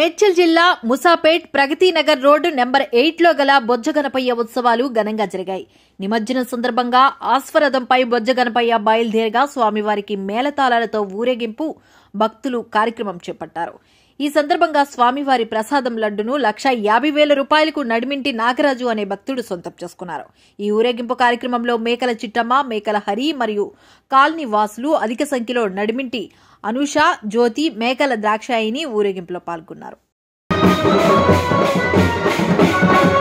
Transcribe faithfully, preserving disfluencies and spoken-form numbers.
మేడ్చెల్ జిల్లా Moosapet Pragathinagar road number ఎనిమిది లో గల బొజ్జగణపయ్య ఉత్సవాలు ఘనంగా జరిగాయి. నిమజ్జనం సందర్భంగా ఆస్వరథంపై బొజ్జగణపయ్య బయలుదేరగా స్వామివారికి మేళతాళాలతో ఊరేగింపు భక్తులు కార్యక్రమం చేపట్టారు. ఈ సందర్భంగా స్వామివారి ప్రసాదం లడ్డును లక్ష యాభై వేల రూపాయలకు నడిమింటి నాగరాజు అనే భక్తుడు సొంతం చేసుకున్నారు. ఈ ఊరేగింపు కార్యక్రమంలో మేకల చిట్టమ్మ, మేకల హరి మరియు కాలనీ వాసులు అధిక సంఖ్యలో నడిమింటి అనుష, జ్యోతి, మేకల ద్రాక్షాయిని ఊరేగింపులో పాల్గొన్నారు.